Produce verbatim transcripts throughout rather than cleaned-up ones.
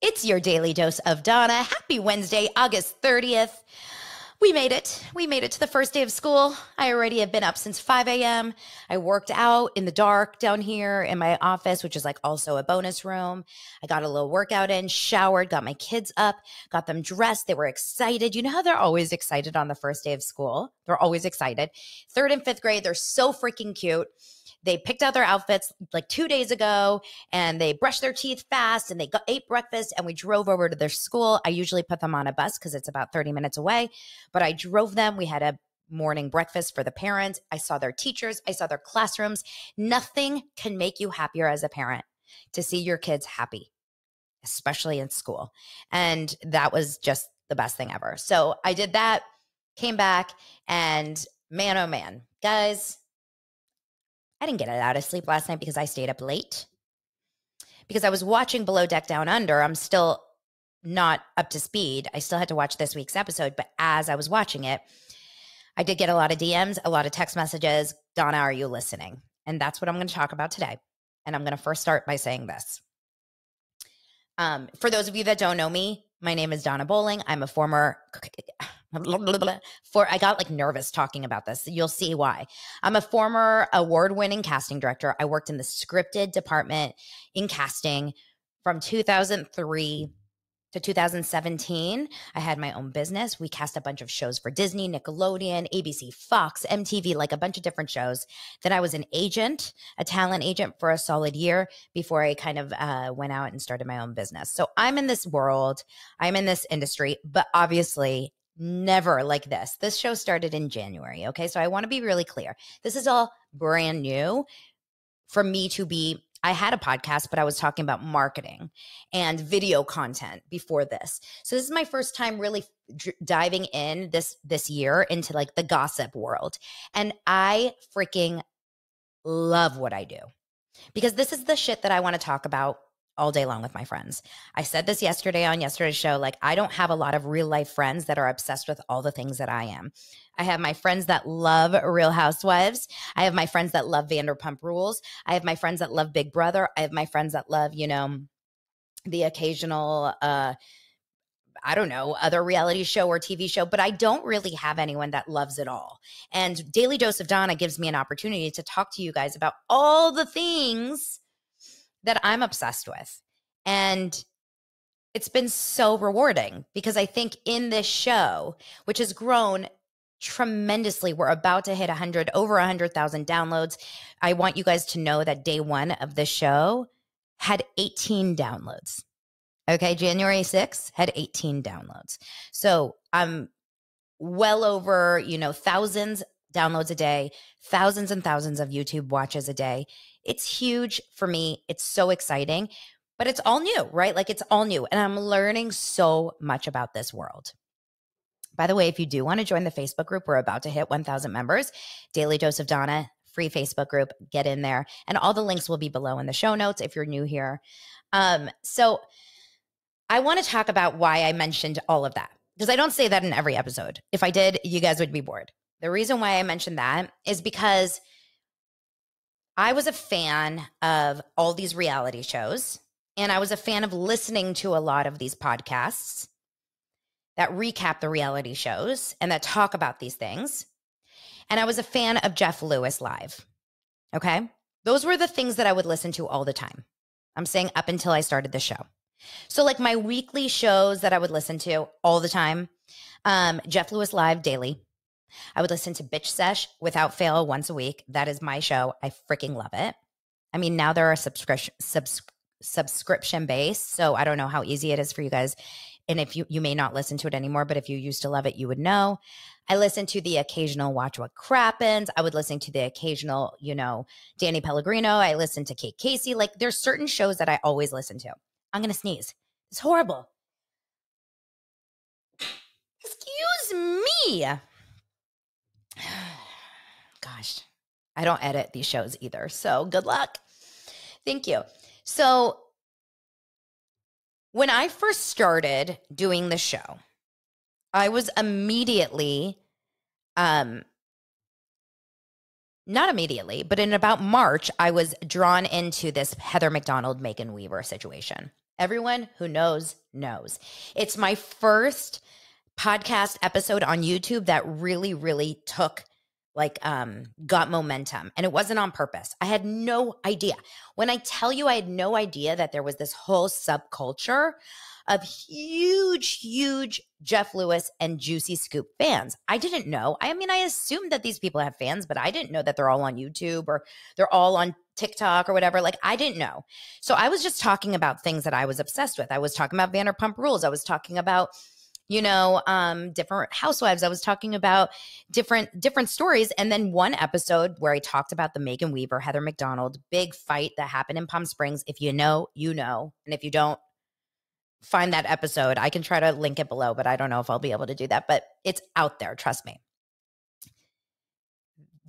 It's your Daily Dose of Dana. Happy Wednesday, August thirtieth. We made it. We made it to the first day of school. I already have been up since five a m I worked out in the dark down here in my office, which is like also a bonus room. I got a little workout in, showered, got my kids up, got them dressed. They were excited. You know how they're always excited on the first day of school? They're always excited. Third and fifth grade, they're so freaking cute. They picked out their outfits like two days ago and they brushed their teeth fast and they got, ate breakfast and we drove over to their school. I usually put them on a bus because it's about thirty minutes away, but I drove them. We had a morning breakfast for the parents. I saw their teachers. I saw their classrooms. Nothing can make you happier as a parent to see your kids happy, especially in school. And that was just the best thing ever. So I did that, came back, and man, oh man, guys, I didn't get a lot of sleep last night because I stayed up late because I was watching Below Deck Down Under. I'm still not up to speed. I still had to watch this week's episode, but as I was watching it, I did get a lot of D Ms, a lot of text messages. Dana, are you listening? And that's what I'm going to talk about today. And I'm going to first start by saying this. Um, for those of you that don't know me, my name is Dana Bowling. I'm a former... For I got like nervous talking about this. You'll see why. I'm a former award-winning casting director. I worked in the scripted department in casting from two thousand three to two thousand seventeen. I had my own business. We cast a bunch of shows for Disney, Nickelodeon, A B C, Fox, M T V, like a bunch of different shows. Then I was an agent, a talent agent for a solid year before I kind of uh, went out and started my own business. So I'm in this world. I'm in this industry, but obviously never like this. This show started in January, okay? So I want to be really clear. This is all brand new for me to be. I had a podcast, but I was talking about marketing and video content before this. So this is my first time really diving in this this year into like the gossip world. And I freaking love what I do because this is the shit that I want to talk about all day long with my friends. I said this yesterday on yesterday's show, like I don't have a lot of real life friends that are obsessed with all the things that I am. I have my friends that love Real Housewives. I have my friends that love Vanderpump Rules. I have my friends that love Big Brother. I have my friends that love, you know, the occasional, uh, I don't know, other reality show or T V show, but I don't really have anyone that loves it all. And Daily Dose of Dana gives me an opportunity to talk to you guys about all the things that I'm obsessed with. And it's been so rewarding because I think in this show, which has grown tremendously, we're about to hit one hundred, over one hundred thousand downloads. I want you guys to know that day one of the show had eighteen downloads. Okay, January sixth had eighteen downloads. So I'm well over, you know, thousands downloads a day, thousands and thousands of YouTube watches a day. It's huge for me. It's so exciting, but it's all new, right? Like it's all new. And I'm learning so much about this world. By the way, if you do want to join the Facebook group, we're about to hit one thousand members. Daily Dose of Dana, free Facebook group, get in there. And all the links will be below in the show notes if you're new here. Um, so I want to talk about why I mentioned all of that because I don't say that in every episode. If I did, you guys would be bored. The reason why I mentioned that is because I was a fan of all these reality shows, and I was a fan of listening to a lot of these podcasts that recap the reality shows and that talk about these things. And I was a fan of Jeff Lewis Live, okay? Those were the things that I would listen to all the time. I'm saying up until I started the show. So like my weekly shows that I would listen to all the time, um, Jeff Lewis Live daily. I would listen to Bitch Sesh without fail once a week. That is my show. I freaking love it. I mean, now there are subscription subs subscription based, so I don't know how easy it is for you guys. And if you, you may not listen to it anymore, but if you used to love it, you would know. I listened to the occasional Watch What Crappens. I would listen to the occasional, you know, Danny Pellegrino. I listened to Kate Casey. Like there's certain shows that I always listen to. I'm going to sneeze. It's horrible. Excuse me. Gosh, I don't edit these shows either. So good luck. Thank you. So when I first started doing the show, I was immediately, um, not immediately, but in about March, I was drawn into this Heather McDonald, Megan Weaver situation. Everyone who knows, knows. It's my first podcast episode on YouTube that really, really took, like, um, got momentum. And it wasn't on purpose. I had no idea. When I tell you I had no idea that there was this whole subculture of huge, huge Jeff Lewis and Juicy Scoop fans. I didn't know. I mean, I assumed that these people have fans, but I didn't know that they're all on YouTube or they're all on TikTok or whatever. Like, I didn't know. So I was just talking about things that I was obsessed with. I was talking about Vanderpump Rules. I was talking about, you know, um, different housewives. I was talking about different, different stories. And then one episode where I talked about the Megan Weaver, Heather McDonald, big fight that happened in Palm Springs. If you know, you know. And if you don't, find that episode. I can try to link it below, but I don't know if I'll be able to do that. But it's out there. Trust me.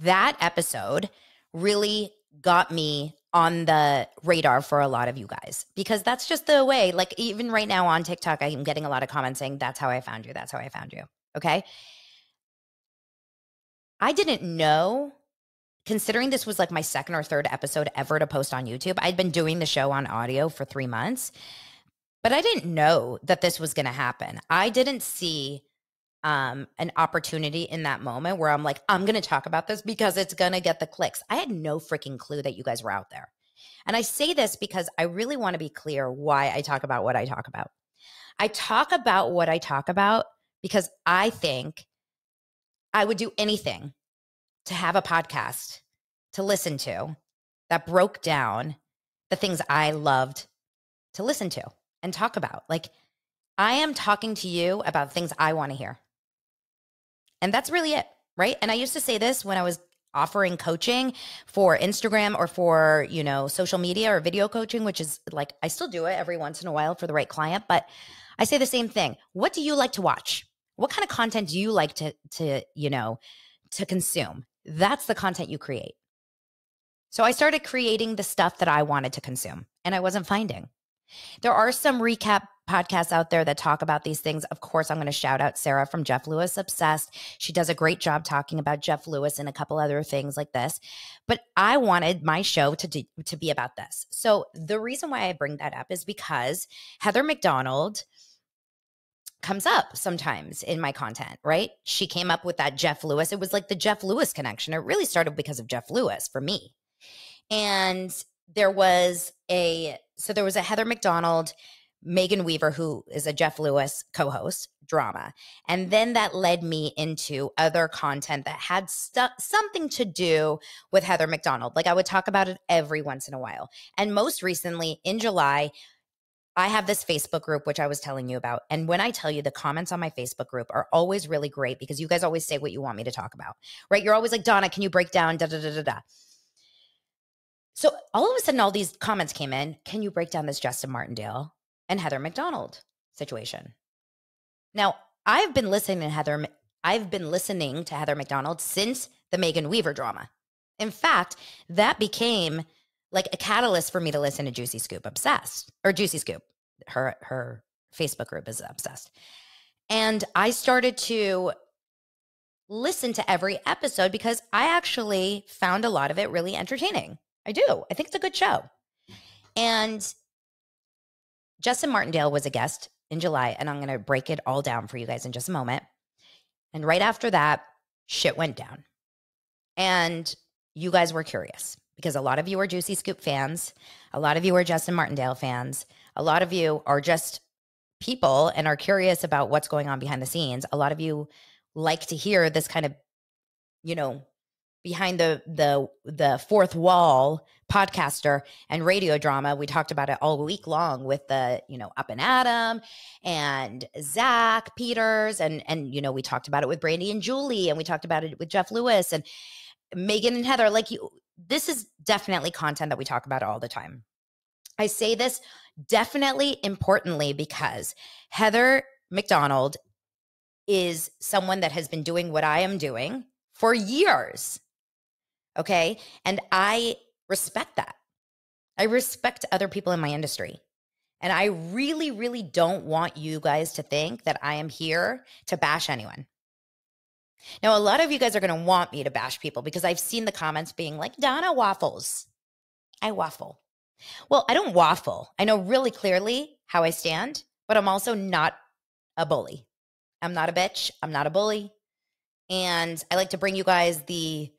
That episode really got me on the radar for a lot of you guys, because that's just the way, like, even right now on TikTok, I'm getting a lot of comments saying, that's how I found you. That's how I found you. Okay. I didn't know, considering this was like my second or third episode ever to post on YouTube. I'd been doing the show on audio for three months. But I didn't know that this was going to happen. I didn't see um, an opportunity in that moment where I'm like, I'm going to talk about this because it's going to get the clicks. I had no freaking clue that you guys were out there. And I say this because I really want to be clear why I talk about what I talk about. I talk about what I talk about because I think I would do anything to have a podcast to listen to that broke down the things I loved to listen to and talk about. Like, I am talking to you about things I want to hear. And that's really it, right? And I used to say this when I was offering coaching for Instagram or for, you know, social media or video coaching, which is like, I still do it every once in a while for the right client, but I say the same thing. What do you like to watch? What kind of content do you like to, to you know, to consume? That's the content you create. So I started creating the stuff that I wanted to consume, and I wasn't finding. There are some recap podcasts out there that talk about these things. Of course, I'm going to shout out Sarah from Jeff Lewis Obsessed. She does a great job talking about Jeff Lewis and a couple other things like this. But I wanted my show to, do, to be about this. So the reason why I bring that up is because Heather McDonald comes up sometimes in my content, right? She came up with that Jeff Lewis. It was like the Jeff Lewis connection. It really started because of Jeff Lewis for me. And there was a, so there was a Heather McDonald, Megan Weaver, who is a Jeff Lewis co-host, drama. And then that led me into other content that had st- something to do with Heather McDonald. Like, I would talk about it every once in a while. And most recently in July, I have this Facebook group, which I was telling you about. And when I tell you, the comments on my Facebook group are always really great because you guys always say what you want me to talk about, right? You're always like, Donna, can you break down da da da da da? So all of a sudden, all these comments came in. Can you break down this Justin Martindale and Heather McDonald situation? Now, I've been listening to Heather. I've been listening to Heather McDonald since the Megan Weaver drama. In fact, that became like a catalyst for me to listen to Juicy Scoop Obsessed, or Juicy Scoop. Her her Facebook group is Obsessed, and I started to listen to every episode because I actually found a lot of it really entertaining. I do. I think it's a good show. And Justin Martindale was a guest in July, and I'm going to break it all down for you guys in just a moment. And right after that, shit went down. And you guys were curious because a lot of you are Juicy Scoop fans. A lot of you are Justin Martindale fans. A lot of you are just people and are curious about what's going on behind the scenes. A lot of you like to hear this kind of, you know, behind the the the fourth wall podcaster and radio drama. We talked about it all week long with the, you know, Up and Adam and Zach Peters. And, and you know, we talked about it with Brandy and Julie, and we talked about it with Jeff Lewis and Megan and Heather. Like, you, this is definitely content that we talk about all the time. I say this definitely importantly because Heather McDonald is someone that has been doing what I am doing for years. Okay. And I respect that. I respect other people in my industry. And I really, really don't want you guys to think that I am here to bash anyone. Now, a lot of you guys are going to want me to bash people because I've seen the comments being like, Donna waffles. I waffle. Well, I don't waffle. I know really clearly how I stand, but I'm also not a bully. I'm not a bitch. I'm not a bully. And I like to bring you guys the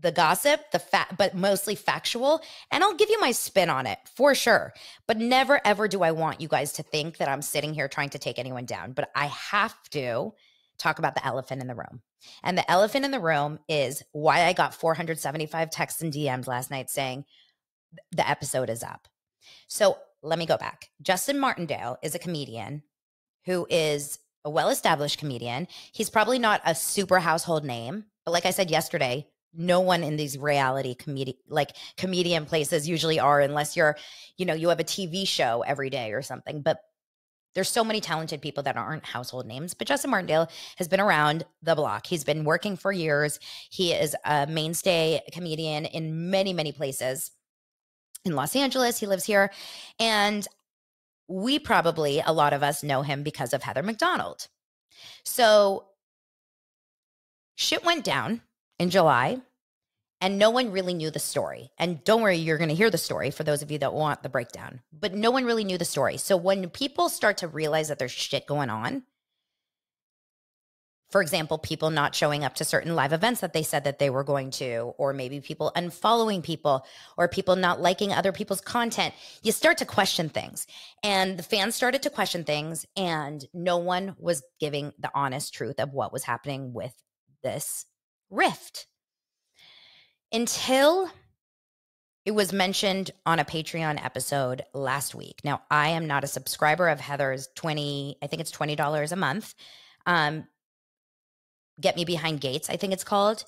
the gossip, the fact, but mostly factual. And I'll give you my spin on it for sure. But never, ever do I want you guys to think that I'm sitting here trying to take anyone down. But I have to talk about the elephant in the room. And the elephant in the room is why I got four hundred seventy-five texts and D Ms last night saying the episode is up. So let me go back. Justin Martindale is a comedian who is a well-established comedian. He's probably not a super household name, but like I said yesterday, no one in these reality comedi- like comedian places usually are, unless you're, you know, you have a T V show every day or something. But there's so many talented people that aren't household names. But Justin Martindale has been around the block. He's been working for years. He is a mainstay comedian in many, many places in Los Angeles. He lives here. And we probably, a lot of us, know him because of Heather McDonald. So shit went down in July, and no one really knew the story. And don't worry, you're going to hear the story for those of you that want the breakdown. But no one really knew the story. So when people start to realize that there's shit going on, for example, people not showing up to certain live events that they said that they were going to, or maybe people unfollowing people, or people not liking other people's content, you start to question things. And the fans started to question things, and no one was giving the honest truth of what was happening with this rift. Until it was mentioned on a Patreon episode last week. Now, I am not a subscriber of Heather's twenty, I think it's twenty dollars a month. Um, Get Me Behind Gates, I think it's called.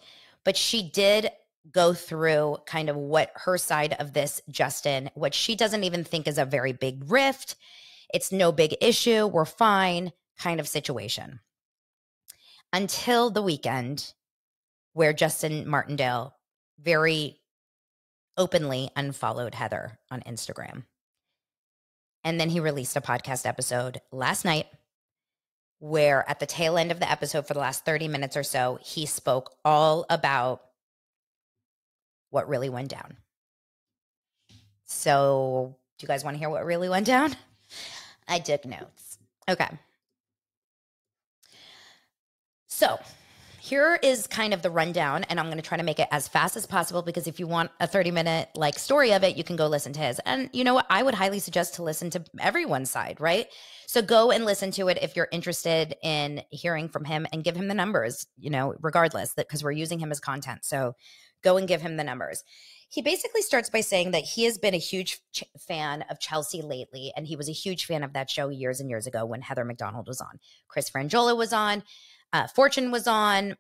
But she did go through kind of what her side of this, Justin, what she doesn't even think is a very big rift. It's no big issue. We're fine kind of situation. Until the weekend where Justin Martindale very openly unfollowed Heather on Instagram. And then he released a podcast episode last night, where at the tail end of the episode for the last thirty minutes or so, he spoke all about what really went down. So do you guys want to hear what really went down? I took notes. Okay. So here is kind of the rundown, and I'm going to try to make it as fast as possible, because if you want a thirty minute like story of it, you can go listen to his. And you know what? I would highly suggest to listen to everyone's side, right? So go and listen to it if you're interested in hearing from him, and give him the numbers, you know, regardless, that because we're using him as content. So go and give him the numbers. He basically starts by saying that he has been a huge ch- fan of Chelsea Lately, and he was a huge fan of that show years and years ago when Heather McDonald was on. Chris Franjola was on. Uh, Fortune was on.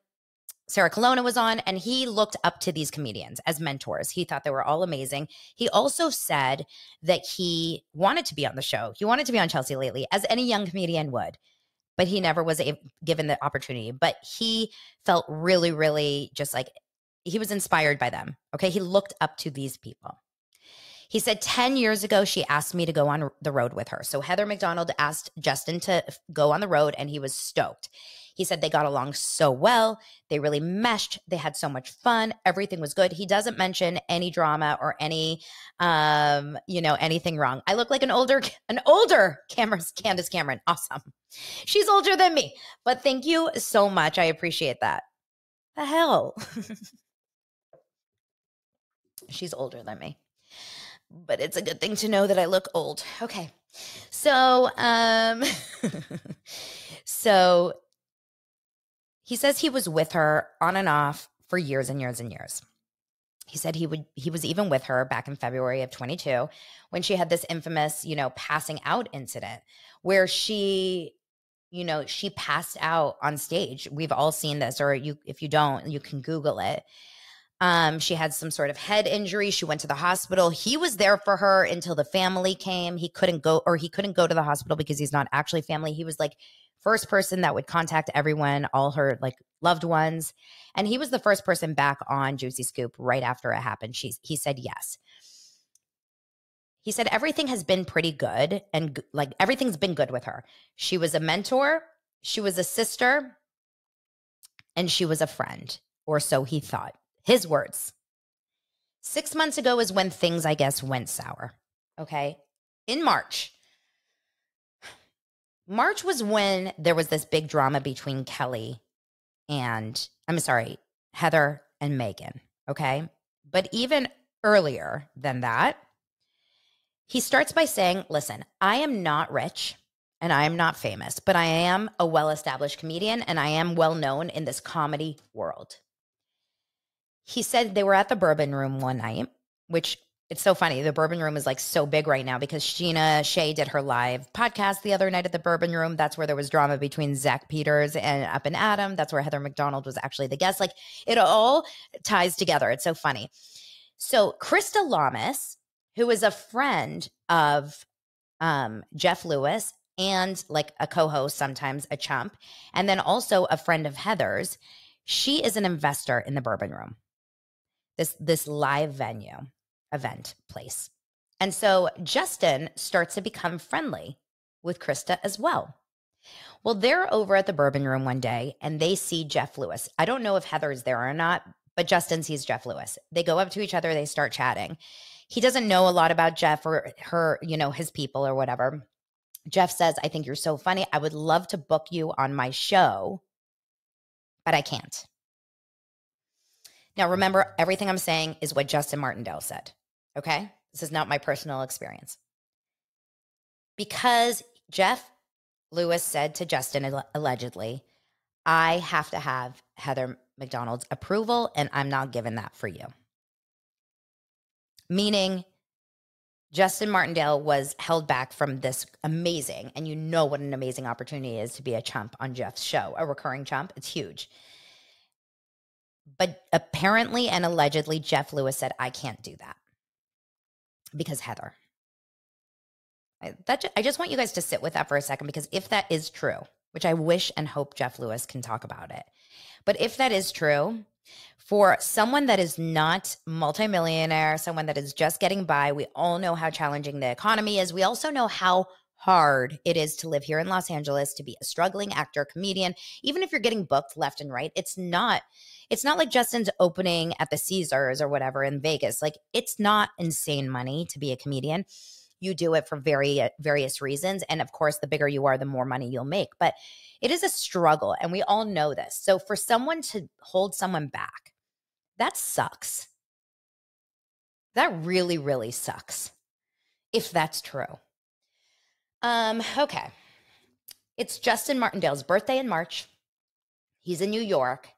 Sarah Colonna was on. And he looked up to these comedians as mentors. He thought they were all amazing. He also said that he wanted to be on the show. He wanted to be on Chelsea Lately, as any young comedian would, but he never was a, given the opportunity. But he felt really, really just like he was inspired by them. Okay. He looked up to these people. He said ten years ago, she asked me to go on the road with her. So Heather McDonald asked Justin to go on the road, and he was stoked. He said they got along so well. They really meshed. They had so much fun. Everything was good. He doesn't mention any drama or any, um, you know, anything wrong. I look like an older, an older Cameron, Candace Cameron. Awesome. She's older than me, but thank you so much. I appreciate that. The hell? She's older than me, but it's a good thing to know that I look old. Okay. So, um, so he says he was with her on and off for years and years and years. He said he would. He was even with her back in February of twenty-two when she had this infamous, you know, passing out incident where she, you know, she passed out on stage. We've all seen this, or you, if you don't, you can Google it. Um, she had some sort of head injury. She went to the hospital. He was there for her until the family came. He couldn't go, or he couldn't go to the hospital because he's not actually family. He was like, first person that would contact everyone, all her like loved ones. And he was the first person back on Juicy Scoop right after it happened. She, he said yes. He said everything has been pretty good, and like everything's been good with her. She was a mentor, she was a sister, and she was a friend, or so he thought. His words. Six months ago is when things, I guess, went sour. Okay. In March, March was when there was this big drama between Kelly and, I'm sorry, Heather and Megan, okay? But even earlier than that, he starts by saying, listen, I am not rich and I am not famous, but I am a well-established comedian and I am well-known in this comedy world. He said they were at the Bourbon Room one night, which it's so funny. The Bourbon Room is like so big right now because Sheena Shea did her live podcast the other night at the Bourbon Room. That's where there was drama between Zach Peters and Up and Adam. That's where Heather McDonald was actually the guest. Like it all ties together. It's so funny. So Krista Lamas, who is a friend of um, Jeff Lewis and like a co-host, sometimes a chump, and then also a friend of Heather's, she is an investor in the Bourbon Room, this, this live venue, event, place. And so Justin starts to become friendly with Krista as well. Well, they're over at the Bourbon Room one day and they see Jeff Lewis. I don't know if Heather is there or not, but Justin sees Jeff Lewis. They go up to each other. They start chatting. He doesn't know a lot about Jeff or her, you know, his people or whatever. Jeff says, I think you're so funny. I would love to book you on my show, but I can't. Now, remember, everything I'm saying is what Justin Martindale said, okay? This is not my personal experience. Because Jeff Lewis said to Justin, allegedly, I have to have Heather McDonald's approval, and I'm not giving that for you. Meaning, Justin Martindale was held back from this amazing, and you know what an amazing opportunity it is to be a chump on Jeff's show, a recurring chump. It's huge. But apparently and allegedly, Jeff Lewis said, I can't do that because Heather. I, that ju- I just want you guys to sit with that for a second, because if that is true, which I wish and hope Jeff Lewis can talk about it, but if that is true, for someone that is not multimillionaire, someone that is just getting by, we all know how challenging the economy is. We also know how hard it is to live here in Los Angeles, to be a struggling actor, comedian. Even if you're getting booked left and right, it's not it's not like Justin's opening at the Caesars or whatever in Vegas. Like, it's not insane money to be a comedian. You do it for very various reasons, and of course, the bigger you are, the more money you'll make. But it is a struggle, and we all know this. So for someone to hold someone back, that sucks. That really, really sucks, if that's true. Um, okay. It's Justin Martindale's birthday in March. He's in New York.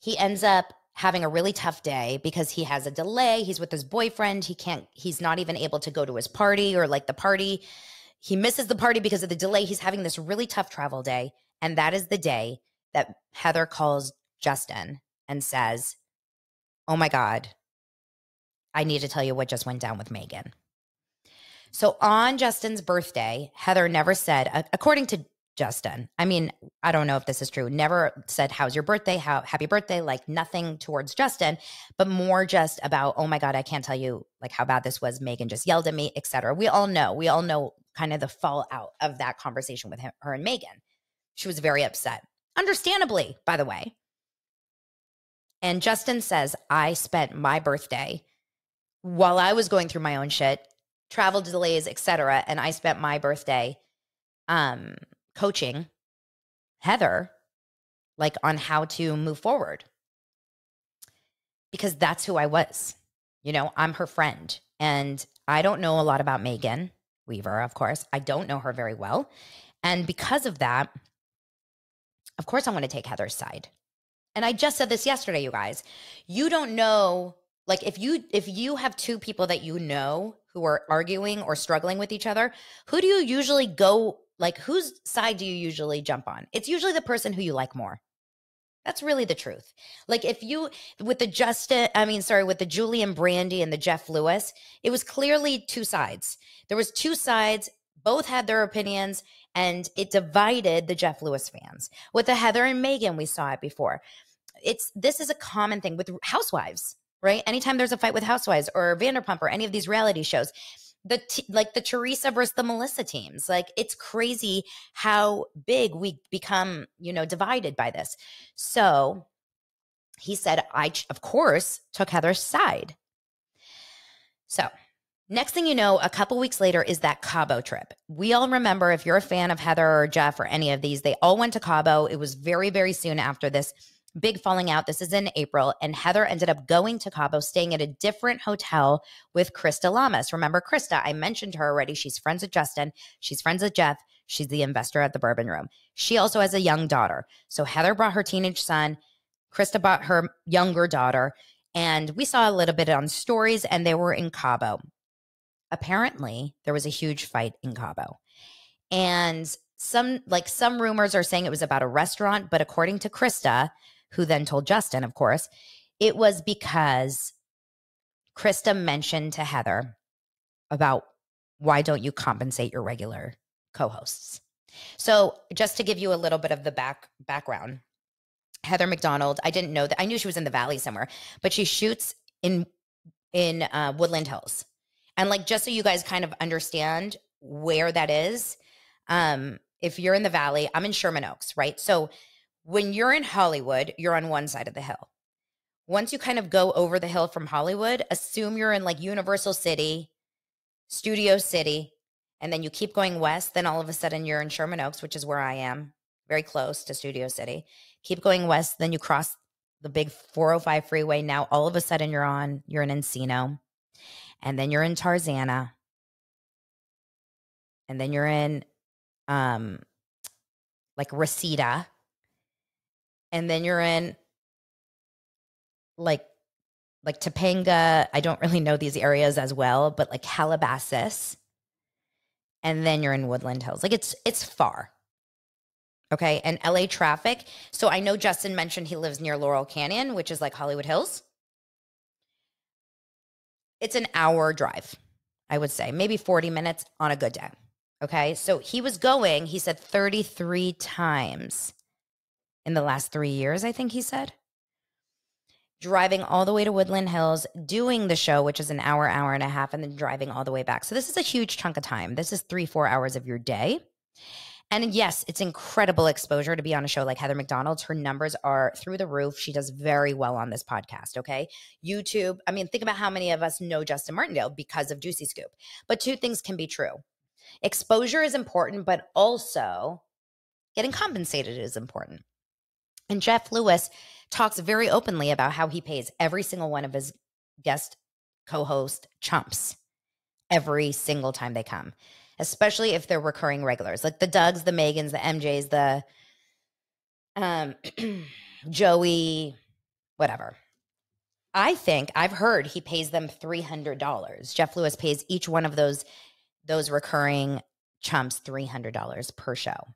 He ends up having a really tough day because he has a delay. He's with his boyfriend. He can't, he's not even able to go to his party or like the party. He misses the party because of the delay. He's having this really tough travel day. And that is the day that Heather calls Justin and says, oh my God, I need to tell you what just went down with Megan. So on Justin's birthday, Heather never said, according to Justin, I mean, I don't know if this is true, never said, how's your birthday? How happy birthday? Like nothing towards Justin, but more just about, oh my God, I can't tell you like how bad this was. Megan just yelled at me, et cetera. We all know, we all know kind of the fallout of that conversation with him, her and Megan. She was very upset, understandably, by the way. And Justin says, I spent my birthday while I was going through my own shit, travel delays, et cetera. And I spent my birthday um, coaching Heather, like on how to move forward, because that's who I was. You know, I'm her friend, and I don't know a lot about Megan Weaver, of course. I don't know her very well. And because of that, of course, I want to take Heather's side. And I just said this yesterday, you guys, you don't know, like if you, if you have two people that you know who are arguing or struggling with each other, who do you usually go, like whose side do you usually jump on? It's usually the person who you like more. That's really the truth. Like if you, with the Justin, I mean, sorry, with the Julie and Brandy and the Jeff Lewis, it was clearly two sides. There was two sides, both had their opinions, and it divided the Jeff Lewis fans. With the Heather and Megan, we saw it before. It's, this is a common thing with housewives, right? Anytime there's a fight with Housewives or Vanderpump or any of these reality shows, the t- like the Teresa versus the Melissa teams, like it's crazy how big we become, you know, divided by this. So he said, I, of course, took Heather's side. So Next thing you know, a couple weeks later is that Cabo trip. We all remember, if you're a fan of Heather or Jeff or any of these, they all went to Cabo. It was very, very soon after this big falling out. This is in April, and Heather ended up going to Cabo, staying at a different hotel with Krista Lamas. Remember Krista, I mentioned her already. She's friends with Justin. She's friends with Jeff. She's the investor at the Bourbon Room. She also has a young daughter. So Heather brought her teenage son. Krista brought her younger daughter. And we saw a little bit on stories, and they were in Cabo. Apparently, there was a huge fight in Cabo. And some like some rumors are saying it was about a restaurant, but according to Krista, who then told Justin, of course, it was because Krista mentioned to Heather about, why don't you compensate your regular co-hosts? So just to give you a little bit of the back background, Heather McDonald, I didn't know that. I knew she was in the Valley somewhere, but she shoots in, in uh, Woodland Hills. And like, just so you guys kind of understand where that is, um, if you're in the Valley, I'm in Sherman Oaks, right? So when you're in Hollywood, you're on one side of the hill. Once you kind of go over the hill from Hollywood, assume you're in like Universal City, Studio City, and then you keep going west, then all of a sudden you're in Sherman Oaks, which is where I am, very close to Studio City. Keep going west, then you cross the big four oh five freeway. Now all of a sudden you're on, you're in Encino. And then you're in Tarzana. And then you're in um, like Reseda. And then you're in like, like Topanga. I don't really know these areas as well, but like Calabasas. And then you're in Woodland Hills. Like it's, it's far. Okay. And L A traffic. So I know Justin mentioned he lives near Laurel Canyon, which is like Hollywood Hills. It's an hour drive, I would say, maybe forty minutes on a good day, okay? So he was going, he said thirty-three times in the last three years, I think he said, driving all the way to Woodland Hills, doing the show, which is an hour, hour and a half, and then driving all the way back. So this is a huge chunk of time. This is three, four hours of your day. And yes, it's incredible exposure to be on a show like Heather McDonald's. Her numbers are through the roof. She does very well on this podcast, okay? YouTube. I mean, think about how many of us know Justin Martindale because of Juicy Scoop. But two things can be true. Exposure is important, but also getting compensated is important. And Jeff Lewis talks very openly about how he pays every single one of his guest co-host chumps every single time they come. Especially if they're recurring regulars, like the Dougs, the Megans, the M Js, the um, Joey, whatever. I think, I've heard he pays them three hundred dollars. Jeff Lewis pays each one of those, those recurring chumps three hundred dollars per show.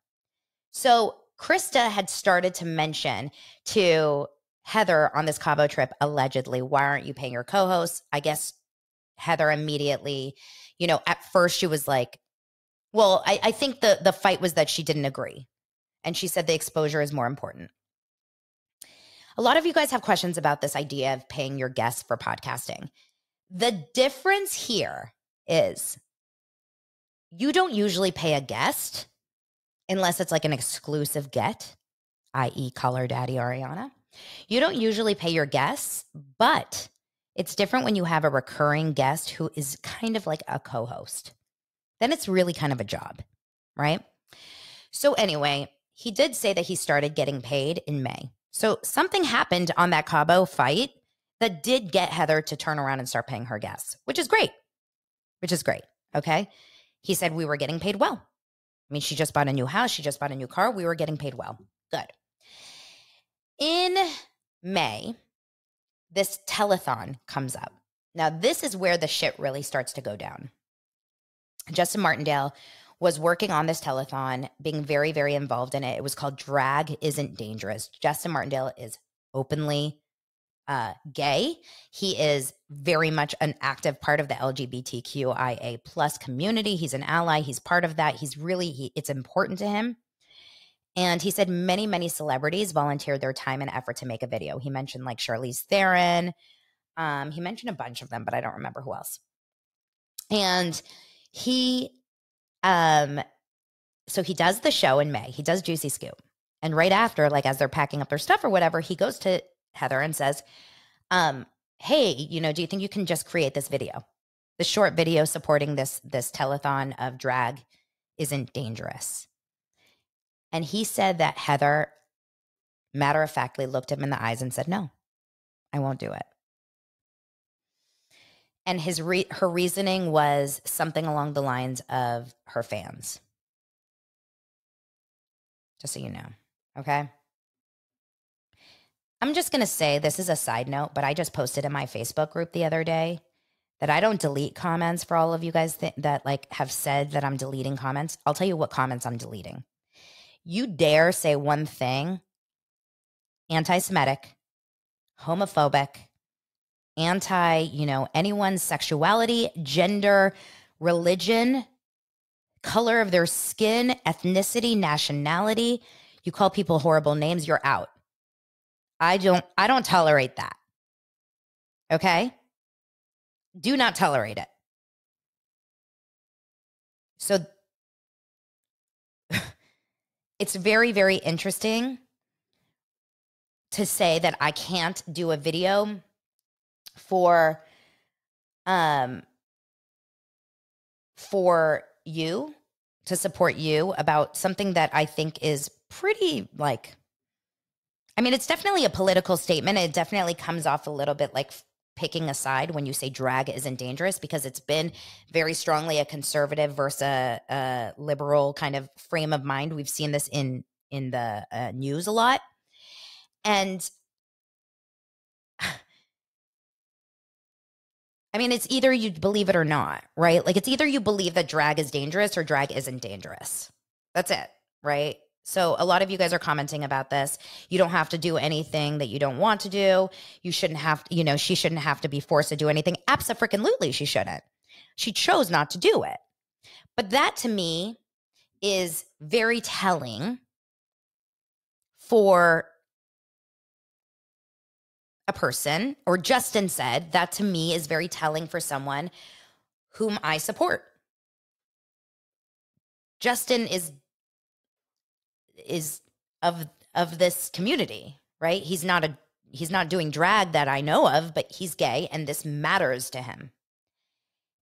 So Krista had started to mention to Heather on this Cabo trip, allegedly, why aren't you paying your co-hosts? I guess Heather immediately, you know, at first she was like, well, I, I think the, the fight was that she didn't agree. And she said the exposure is more important. A lot of you guys have questions about this idea of paying your guests for podcasting. The difference here is you don't usually pay a guest unless it's like an exclusive get, that is. Call Her Daddy Ariana. You don't usually pay your guests, but it's different when you have a recurring guest who is kind of like a co-host. Then it's really kind of a job, right? So anyway, he did say that he started getting paid in May. So something happened on that Cabo fight that did get Heather to turn around and start paying her guests, which is great, which is great, okay? He said we were getting paid well. I mean, she just bought a new house. She just bought a new car. We were getting paid well. Good. In May, this telethon comes up. Now, this is where the shit really starts to go down. Justin Martindale was working on this telethon, being very, very involved in it. It was called Drag Isn't Dangerous. Justin Martindale is openly uh, gay. He is very much an active part of the L G B T Q I A plus community. He's an ally. He's part of that. He's really, he, it's important to him. And he said many, many celebrities volunteered their time and effort to make a video. He mentioned like Charlize Theron. Um, he mentioned a bunch of them, but I don't remember who else. And he, um, so he does the show in May. He does Juicy Scoop. And right after, like as they're packing up their stuff or whatever, he goes to Heather and says, um, hey, you know, do you think you can just create this video? The short video supporting this, this telethon of drag isn't dangerous. And he said that Heather matter-of-factly looked him in the eyes and said, no, I won't do it. And his re her reasoning was something along the lines of her fans. Just so you know, okay? I'm just going to say, this is a side note, but I just posted in my Facebook group the other day that I don't delete comments for all of you guys th that like have said that I'm deleting comments. I'll tell you what comments I'm deleting. You dare say one thing anti-Semitic, homophobic, anti, you know, anyone's sexuality, gender, religion, color of their skin, ethnicity, nationality. You call people horrible names, you're out. I don't, I don't tolerate that. Okay? Do not tolerate it. So it's very, very interesting to say that I can't do a video for, um, for you, to support you about something that I think is pretty like, I mean, it's definitely a political statement. It definitely comes off a little bit like picking a side when you say drag isn't dangerous, because it's been very strongly a conservative versus a, a liberal kind of frame of mind. We've seen this in, in the uh, news a lot. And I mean, it's either you believe it or not, right? Like, it's either you believe that drag is dangerous or drag isn't dangerous. That's it, right? So a lot of you guys are commenting about this. You don't have to do anything that you don't want to do. You shouldn't have to, you know, she shouldn't have to be forced to do anything. Abso-freaking-lutely, she shouldn't. She chose not to do it. But that to me is very telling for a person, or Justin said, that to me is very telling for someone whom I support. Justin is is of of this community, right? He's not a he's not doing drag that I know of, but he's gay and this matters to him.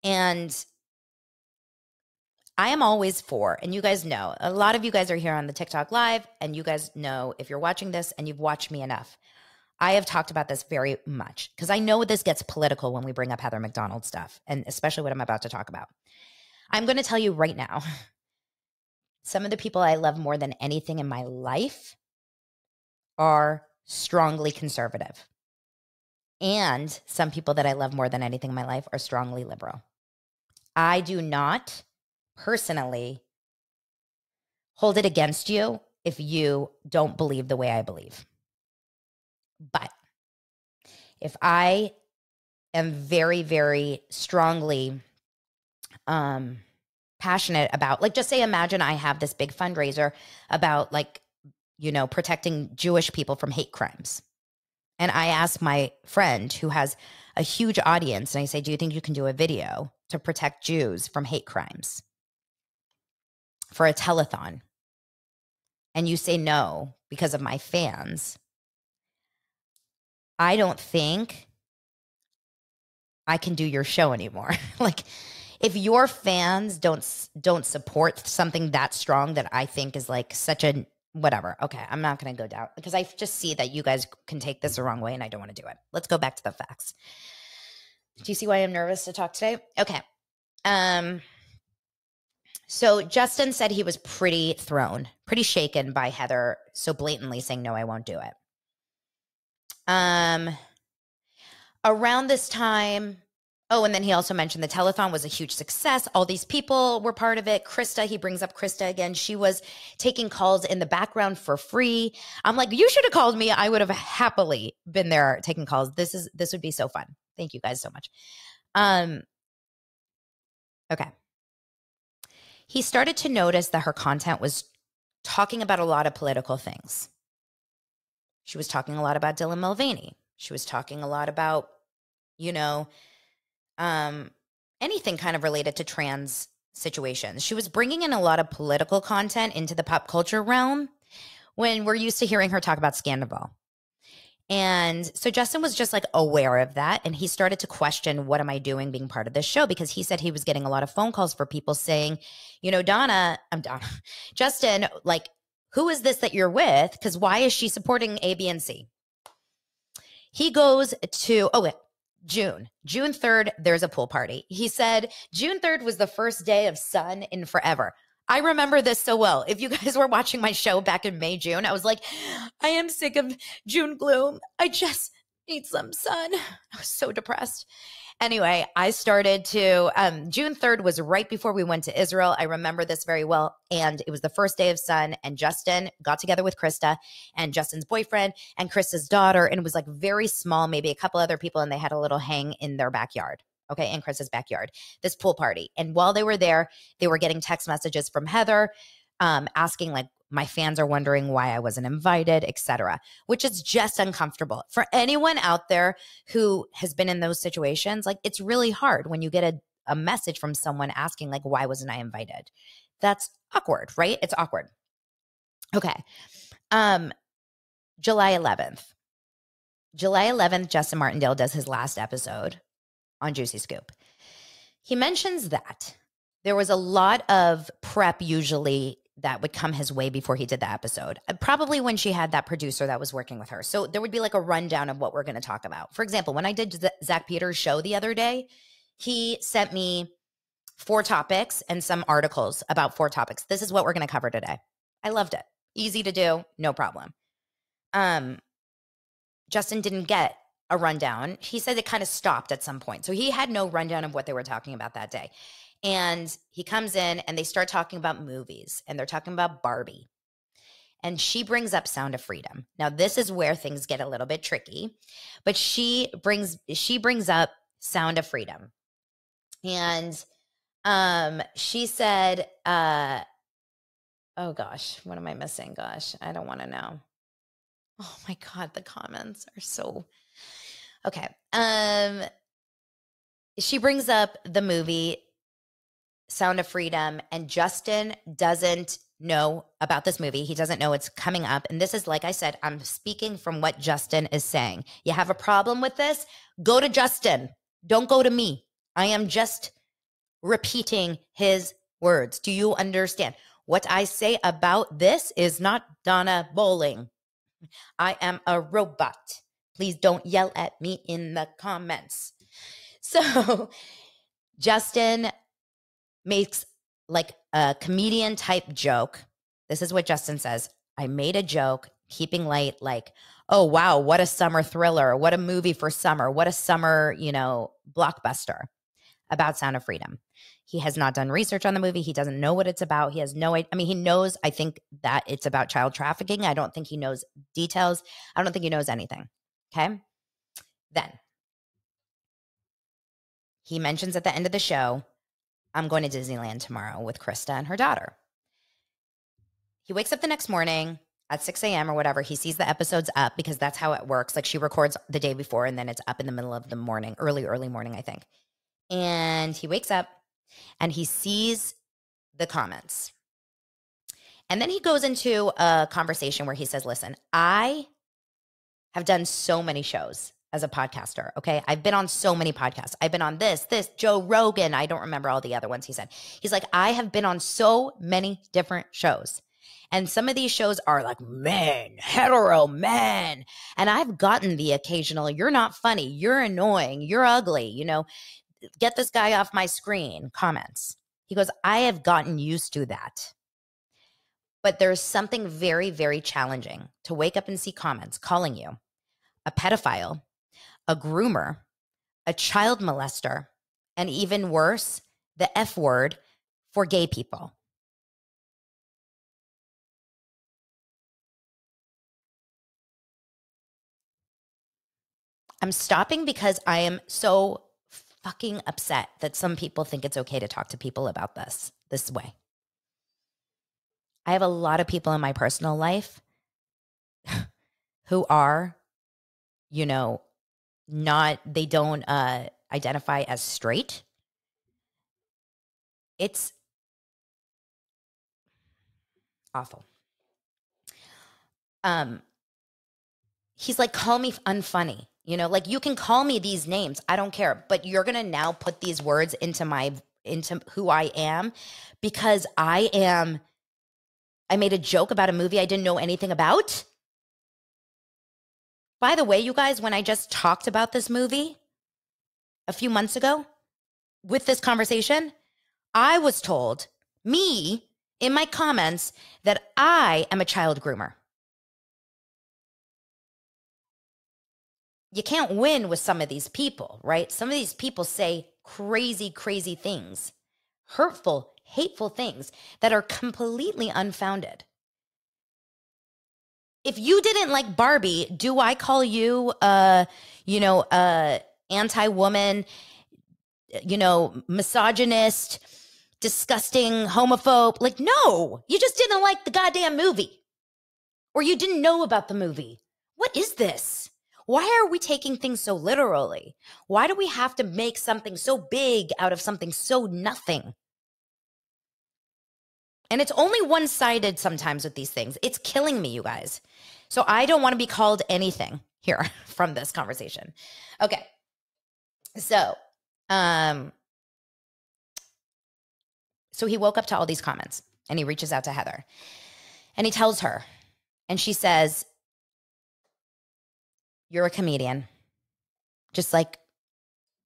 And I am always for, and you guys know, a lot of you guys are here on the TikTok live, and you guys know if you're watching this and you've watched me enough, I have talked about this very much because I know this gets political when we bring up Heather McDonald stuff, and especially what I'm about to talk about. I'm going to tell you right now, some of the people I love more than anything in my life are strongly conservative. And some people that I love more than anything in my life are strongly liberal. I do not personally hold it against you if you don't believe the way I believe. But if I am very, very strongly um, passionate about, like, just say, imagine I have this big fundraiser about, like, you know, protecting Jewish people from hate crimes. And I ask my friend who has a huge audience, and I say, do you think you can do a video to protect Jews from hate crimes for a telethon? And you say no because of my fans. I don't think I can do your show anymore. Like, if your fans don't don't support something that strong that I think is like such a whatever. Okay, I'm not going to go down because I just see that you guys can take this the wrong way and I don't want to do it. Let's go back to the facts. Do you see why I'm nervous to talk today? Okay. Um, so Justin said he was pretty thrown, pretty shaken by Heather so blatantly saying, no, I won't do it. Um, around this time, oh, and then he also mentioned the telethon was a huge success. All these people were part of it. Krista, he brings up Krista again. She was taking calls in the background for free. I'm like, you should have called me. I would have happily been there taking calls. This is, this would be so fun. Thank you guys so much. Um, okay. He started to notice that her content was talking about a lot of political things. She was talking a lot about Dylan Mulvaney. She was talking a lot about, you know, um, anything kind of related to trans situations. She was bringing in a lot of political content into the pop culture realm when we're used to hearing her talk about Scandival. And so Justin was just like aware of that. And he started to question, what am I doing being part of this show? Because he said he was getting a lot of phone calls for people saying, you know, Donna, I'm Donna, Justin, like, who is this that you're with? Because why is she supporting A, B, and C? He goes to, oh, wait, June. June third, there's a pool party. He said, June third was the first day of sun in forever. I remember this so well. If you guys were watching my show back in May, June, I was like, I am sick of June gloom. I just need some sun. I was so depressed. Anyway, I started to, um, June third was right before we went to Israel. I remember this very well. And it was the first day of sun. And Justin got together with Krista and Justin's boyfriend and Krista's daughter. And it was like very small, maybe a couple other people. And they had a little hang in their backyard. Okay, in Chris's backyard, this pool party. And while they were there, they were getting text messages from Heather um, asking like, my fans are wondering why I wasn't invited, et cetera, which is just uncomfortable. For anyone out there who has been in those situations, like it's really hard when you get a, a message from someone asking like, why wasn't I invited? That's awkward, right? It's awkward. Okay, um, July eleventh. July eleventh, Justin Martindale does his last episode on Juicy Scoop. He mentions that there was a lot of prep usually that would come his way before he did the episode, probably when she had that producer that was working with her. So there would be like a rundown of what we're going to talk about. For example, when I did the Zach Peters show the other day, he sent me four topics and some articles about four topics. This is what we're going to cover today. I loved it. Easy to do, no problem. Um, Justin didn't get a rundown. He said it kind of stopped at some point. So he had no rundown of what they were talking about that day. And he comes in and they start talking about movies and they're talking about Barbie. And she brings up Sound of Freedom. Now this is where things get a little bit tricky, but she brings, she brings up Sound of Freedom. And um, she said, uh, oh gosh, what am I missing? Gosh, I don't want to know. Oh my God, the comments are so... Okay. Um, she brings up the movie Sound of Freedom, and Justin doesn't know about this movie. He doesn't know it's coming up. And this is, like I said, I'm speaking from what Justin is saying. You have a problem with this? Go to Justin. Don't go to me. I am just repeating his words. Do you understand? What I say about this is not Dana Bowling. I am a robot. Please don't yell at me in the comments. So Justin makes like a comedian type joke. This is what Justin says. I made a joke, keeping light, like, oh, wow, what a summer thriller. What a movie for summer. What a summer, you know, blockbuster about Sound of Freedom. He has not done research on the movie. He doesn't know what it's about. He has no idea. I mean, he knows, I think, that it's about child trafficking. I don't think he knows details. I don't think he knows anything. Okay, then he mentions at the end of the show, I'm going to Disneyland tomorrow with Krista and her daughter. He wakes up the next morning at six a m or whatever. He sees the episode's up because that's how it works. Like she records the day before and then it's up in the middle of the morning, early, early morning, I think. And he wakes up and he sees the comments. And then he goes into a conversation where he says, listen, I... have done so many shows as a podcaster, okay? I've been on so many podcasts. I've been on this, this, Joe Rogan. I don't remember all the other ones he said. He's like, I have been on so many different shows. And some of these shows are like men, hetero men. And I've gotten the occasional, you're not funny, you're annoying, you're ugly, you know, get this guy off my screen comments. He goes, I have gotten used to that. But there's something very, very challenging to wake up and see comments calling you a pedophile, a groomer, a child molester, and even worse, the F word for gay people. I'm stopping because I am so fucking upset that some people think it's okay to talk to people about this this way. I have a lot of people in my personal life who are, you know, not, they don't uh, identify as straight. It's awful. Um, he's like, call me unfunny. You know, like, you can call me these names. I don't care. But you're going to now put these words into my, into who I am, because I am, I made a joke about a movie I didn't know anything about. By the way, you guys, when I just talked about this movie a few months ago with this conversation, I was told, me, in my comments, that I am a child groomer. You can't win with some of these people, right? Some of these people say crazy, crazy things, hurtful, hateful things that are completely unfounded. If you didn't like Barbie, do I call you, uh, you know, uh, anti-woman, you know, misogynist, disgusting, homophobe? Like, no, you just didn't like the goddamn movie, or you didn't know about the movie. What is this? Why are we taking things so literally? Why do we have to make something so big out of something so nothing? And it's only one-sided sometimes with these things. It's killing me, you guys. So I don't want to be called anything here from this conversation. Okay. So, um, so he woke up to all these comments, and he reaches out to Heather, and he tells her, and she says, you're a comedian. Just like,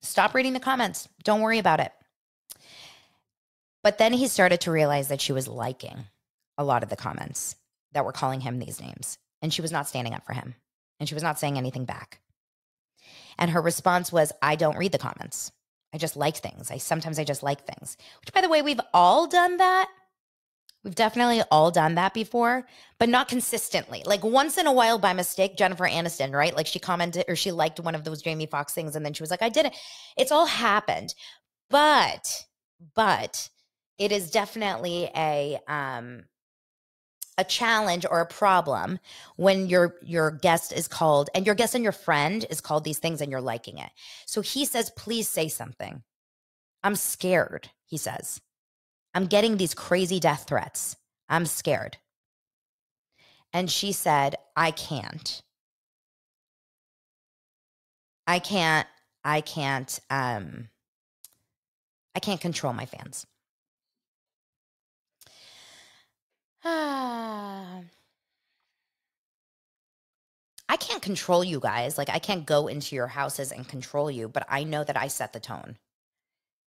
stop reading the comments. Don't worry about it. But then he started to realize that she was liking a lot of the comments that were calling him these names. And she was not standing up for him. And she was not saying anything back. And her response was, I don't read the comments. I just like things. I sometimes I just like things. Which, by the way, we've all done that. We've definitely all done that before, but not consistently. Like, once in a while by mistake, Jennifer Aniston, right? Like, she commented, or she liked one of those Jamie Foxx things, and then she was like, I didn't. It's all happened. But, but it is definitely a, um, a challenge or a problem when your, your guest is called, and your guest and your friend is called these things, and you're liking it. So he says, please say something. I'm scared, he says. I'm getting these crazy death threats. I'm scared. And she said, I can't. I can't, I can't, um, I can't control my fans. Ah. I can't control you guys. Like, I can't go into your houses and control you, but I know that I set the tone.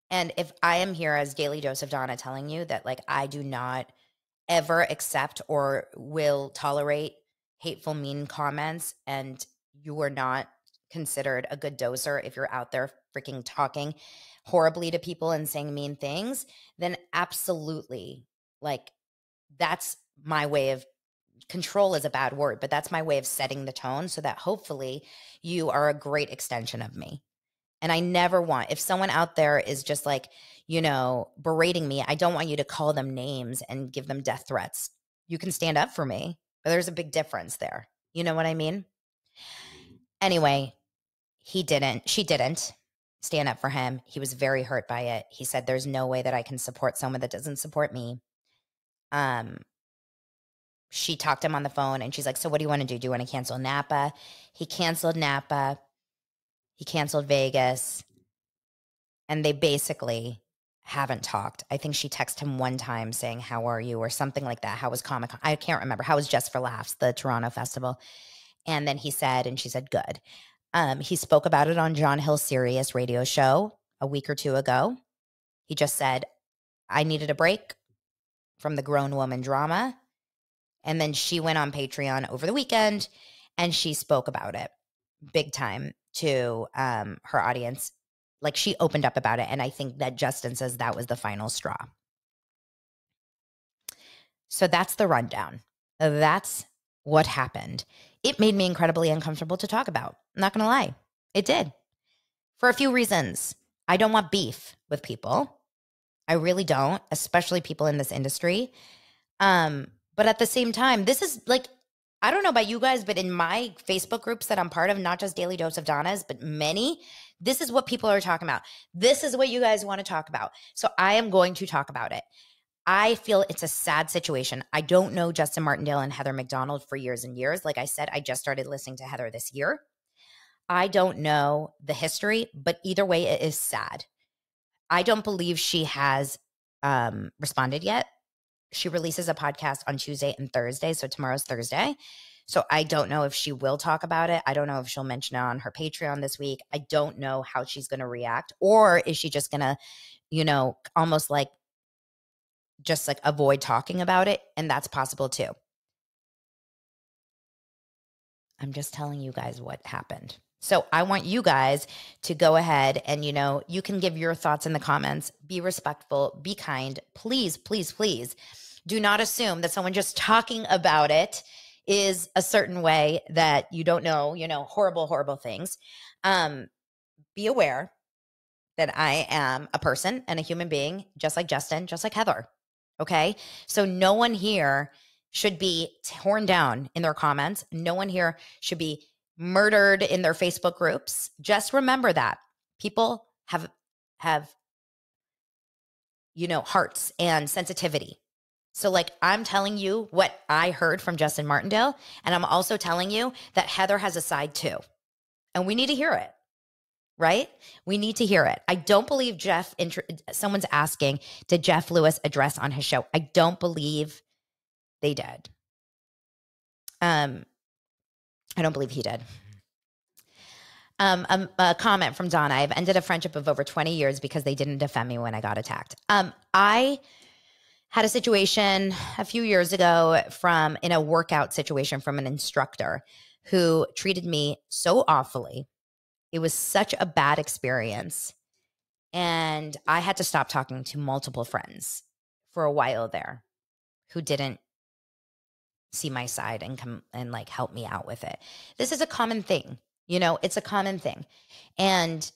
And if I am here as Daily Dose of Dana telling you that, like, I do not ever accept or will tolerate hateful, mean comments, and you are not considered a good doser if you're out there freaking talking horribly to people and saying mean things, then absolutely, like, that's my way of, control is a bad word, but that's my way of setting the tone so that hopefully you are a great extension of me. And I never want, if someone out there is just like, you know, berating me, I don't want you to call them names and give them death threats. You can stand up for me, but there's a big difference there. You know what I mean? Anyway, he didn't, she didn't stand up for him. He was very hurt by it. He said, there's no way that I can support someone that doesn't support me. Um, she talked to him on the phone, and she's like, so what do you want to do? Do you want to cancel Napa? He canceled Napa. He canceled Vegas, and they basically haven't talked. I think she texted him one time saying, how are you, or something like that. How was Comic-Con? I can't remember. How was Just for Laughs, the Toronto festival? And then he said, and she said, good. Um, he spoke about it on John Hill's Sirius radio show a week or two ago. He just said, I needed a break from the grown woman drama. And then she went on Patreon over the weekend, and she spoke about it big time to um, her audience. Like, she opened up about it. And I think that Justin says that was the final straw. So that's the rundown. That's what happened. It made me incredibly uncomfortable to talk about. I'm not going to lie. It did. For a few reasons. I don't want beef with people. I really don't, especially people in this industry. Um, but at the same time, this is like, I don't know about you guys, but in my Facebook groups that I'm part of, not just Daily Dose of Dana's, but many, this is what people are talking about. This is what you guys want to talk about. So I am going to talk about it. I feel it's a sad situation. I don't know Justin Martindale and Heather McDonald for years and years. Like I said, I just started listening to Heather this year. I don't know the history, but either way, it is sad. I don't believe she has um, responded yet. She releases a podcast on Tuesday and Thursday, so tomorrow's Thursday. So I don't know if she will talk about it. I don't know if she'll mention it on her Patreon this week. I don't know how she's going to react, or is she just going to, you know, almost like just like avoid talking about it, and that's possible too. I'm just telling you guys what happened. So I want you guys to go ahead and, you know, you can give your thoughts in the comments. Be respectful. Be kind. Please, please, please do not assume that someone just talking about it is a certain way that you don't know, you know, horrible, horrible things. Um, be aware that I am a person and a human being, just like Justin, just like Heather. Okay? So no one here should be torn down in their comments. No one here should be murdered in their Facebook groups. Just remember that people have, have, you know, hearts and sensitivity. So like, I'm telling you what I heard from Justin Martindale, and I'm also telling you that Heather has a side too. And we need to hear it, right? We need to hear it. I don't believe Jeff, someone's asking, did Jeff Lewis address on his show? I don't believe they did. Um, I don't believe he did. Um, um, a comment from Donna. I've ended a friendship of over twenty years because they didn't defend me when I got attacked. Um, I had a situation a few years ago from in a workout situation from an instructor who treated me so awfully. It was such a bad experience. And I had to stop talking to multiple friends for a while there who didn't see my side and come and like help me out with it. This is a common thing. You know, it's a common thing. And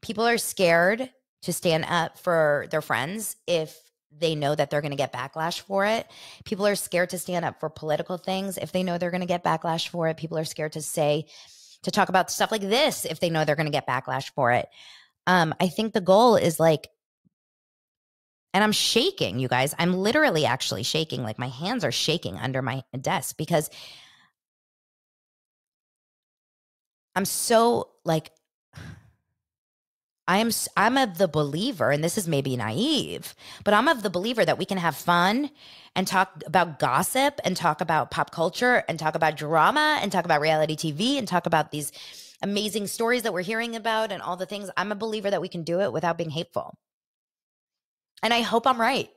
people are scared to stand up for their friends if they know that they're going to get backlash for it. People are scared to stand up for political things if they know they're going to get backlash for it. People are scared to say, to talk about stuff like this if they know they're going to get backlash for it. Um, I think the goal is like, and I'm shaking, you guys. I'm literally actually shaking. Like my hands are shaking under my desk because I'm so like, I am, I'm of the believer, and this is maybe naive, but I'm of the believer that we can have fun and talk about gossip and talk about pop culture and talk about drama and talk about reality T V and talk about these amazing stories that we're hearing about and all the things. I'm a believer that we can do it without being hateful. And I hope I'm right.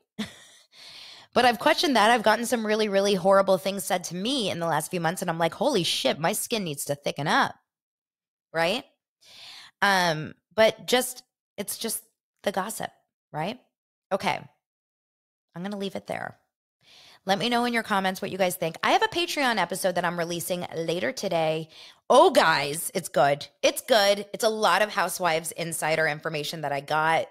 But I've questioned that. I've gotten some really, really horrible things said to me in the last few months. And I'm like, holy shit, my skin needs to thicken up. Right? Um, but just, it's just the gossip, right? Okay. I'm going to leave it there. Let me know in your comments what you guys think. I have a Patreon episode that I'm releasing later today. Oh, guys, it's good. It's good. It's a lot of Housewives insider information that I got.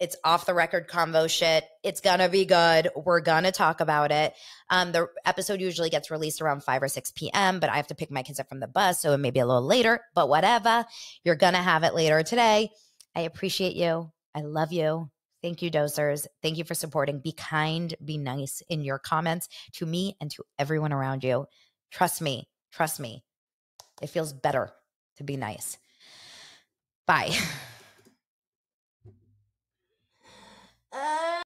It's off the record convo shit. It's going to be good. We're going to talk about it. Um, the episode usually gets released around five or six P M, but I have to pick my kids up from the bus, so it may be a little later, but whatever. You're going to have it later today. I appreciate you. I love you. Thank you, Dosers. Thank you for supporting. Be kind. Be nice in your comments to me and to everyone around you. Trust me. Trust me. It feels better to be nice. Bye. Uh